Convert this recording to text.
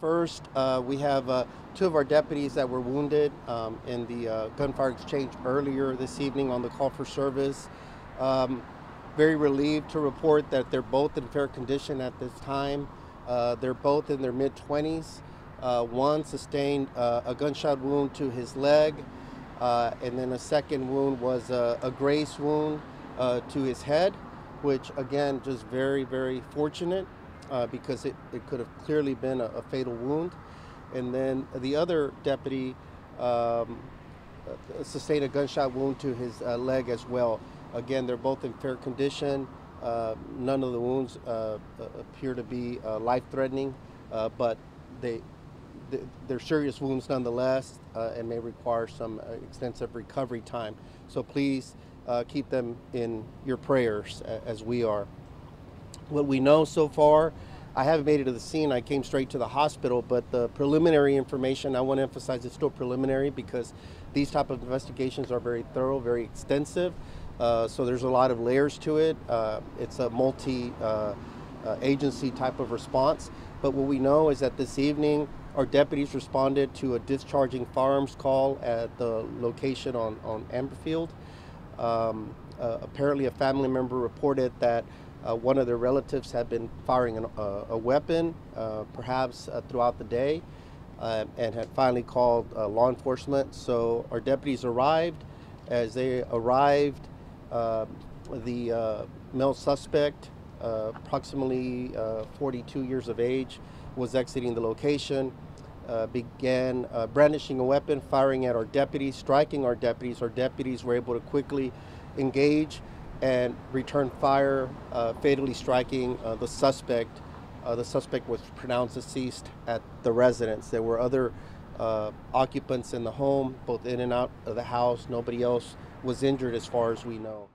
First, we have two of our deputies that were wounded in the gunfire exchange earlier this evening on the call for service. Very relieved to report that they're both in fair condition at this time. They're both in their mid-20s. One sustained a gunshot wound to his leg, and then a second wound was a graze wound to his head, which again, just very, very fortunate because it could have clearly been a fatal wound. And then the other deputy sustained a gunshot wound to his leg as well. Again, they're both in fair condition. None of the wounds appear to be life-threatening, but they're serious wounds nonetheless and may require some extensive recovery time. So please keep them in your prayers as we are. What we know so far, I haven't made it to the scene. I came straight to the hospital, but the preliminary information, I want to emphasize it's still preliminary because these type of investigations are very thorough, very extensive. So there's a lot of layers to it. It's a multi-agency type of response. But what we know is that this evening, our deputies responded to a discharging firearms call at the location on Amberfield. Apparently a family member reported that one of their relatives had been firing a weapon, perhaps throughout the day, and had finally called law enforcement. So our deputies arrived. As they arrived, the male suspect, approximately 42 years of age, was exiting the location, began brandishing a weapon, firing at our deputies, striking our deputies. Our deputies were able to quickly engage and return fire, fatally striking the suspect. The suspect was pronounced deceased at the residence. There were other occupants in the home, both in and out of the house. Nobody else was injured as far as we know.